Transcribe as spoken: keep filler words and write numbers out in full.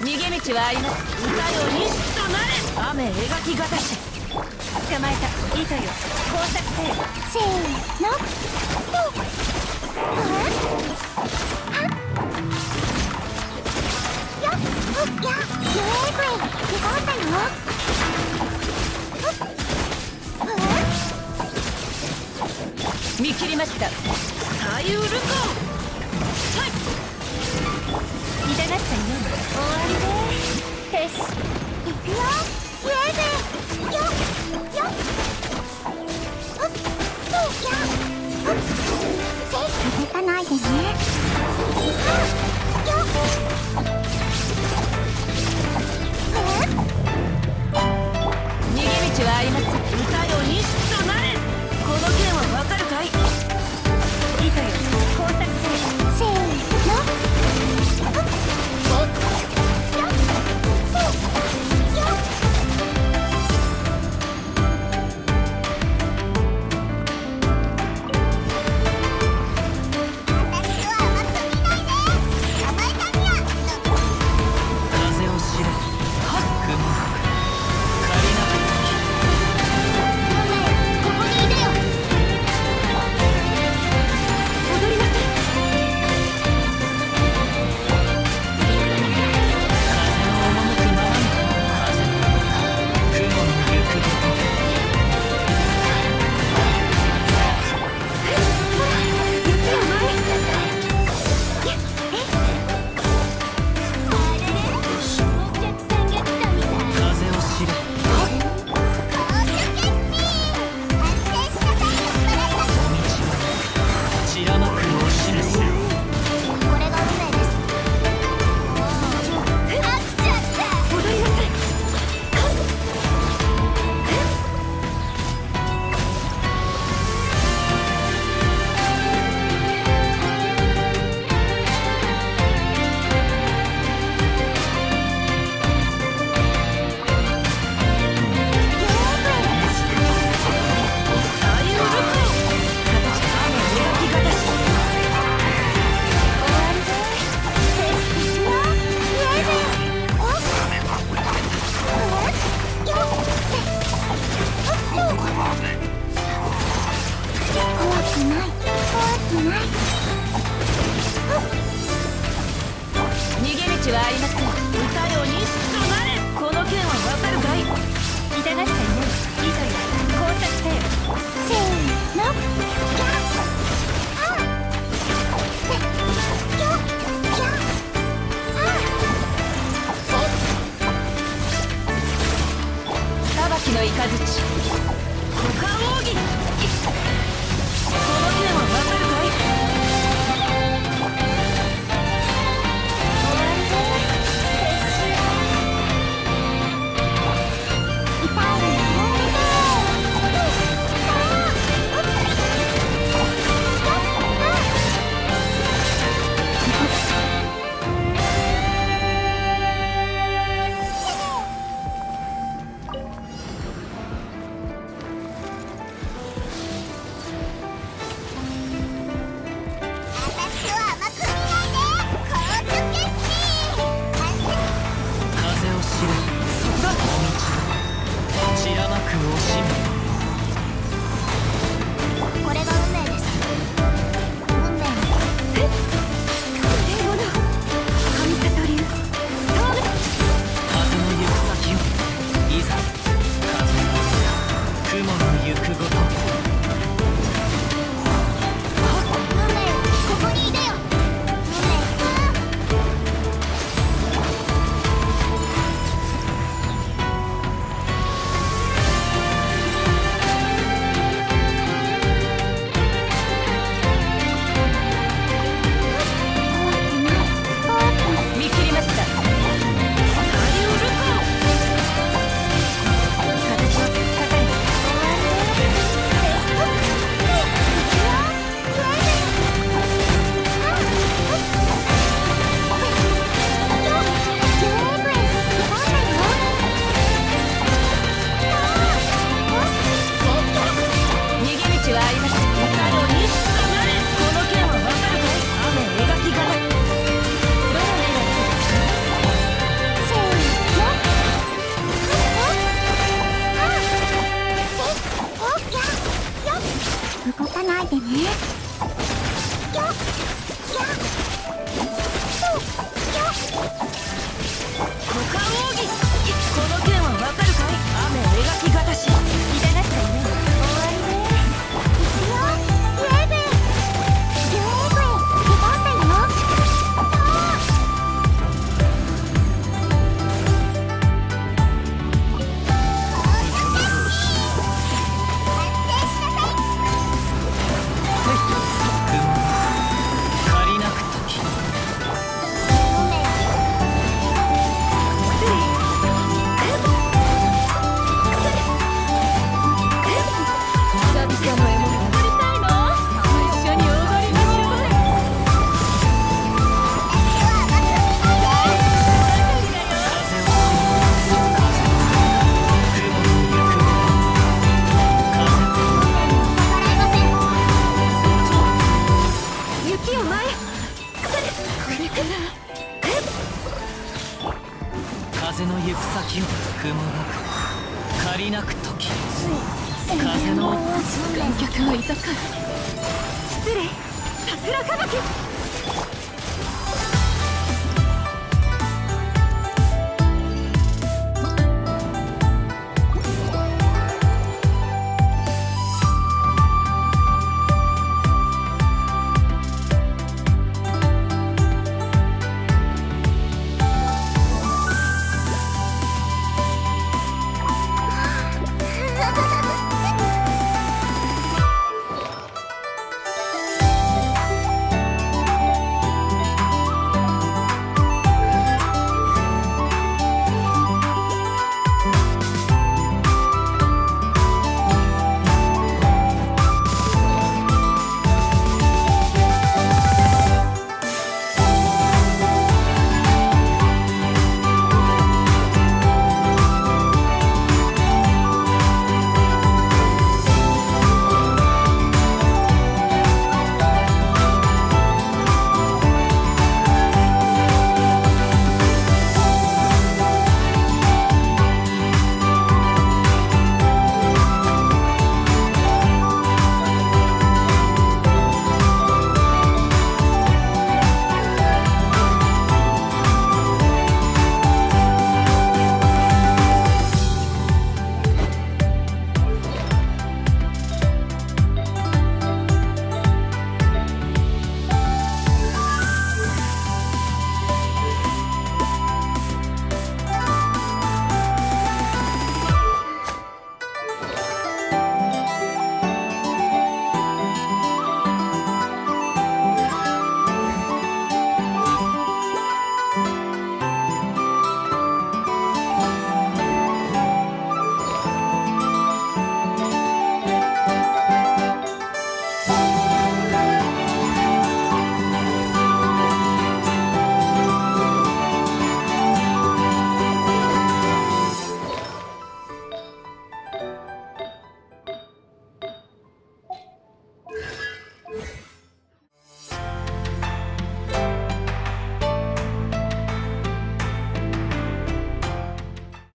逃げ道はあります。歌よ西となれ。雨描きがたし捕まえた。糸よ工作せよ。せーのとはっよっやよえこえ手があったよ。見切りました。左右ルコー痛がったよ。終わりでーす。行くよウェーブ。よっよっあっそうやあっせいかないでね。あよっ逃げ道はあります。歌よ西となれ。この件はわかるかい。いたよ工作せよ。せーのこの件は分かるかい。行く先を雲なく借りなく時風の観客はいたか失礼桜吹雪。